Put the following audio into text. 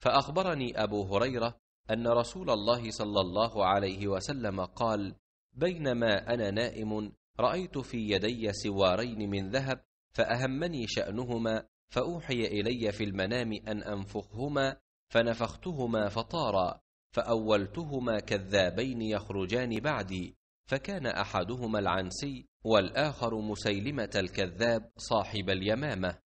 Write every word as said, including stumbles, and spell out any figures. فأخبرني أبو هريرة أن رسول الله صلى الله عليه وسلم قال: بينما أنا نائم رأيت في يدي سوارين من ذهب فأهمني شأنهما، فأوحي إلي في المنام أن أنفخهما، فنفختهما فطارا، فأولتهما كذابين يخرجان بعدي، فكان أحدهما العنسي والآخر مسيلمة الكذاب صاحب اليمامة.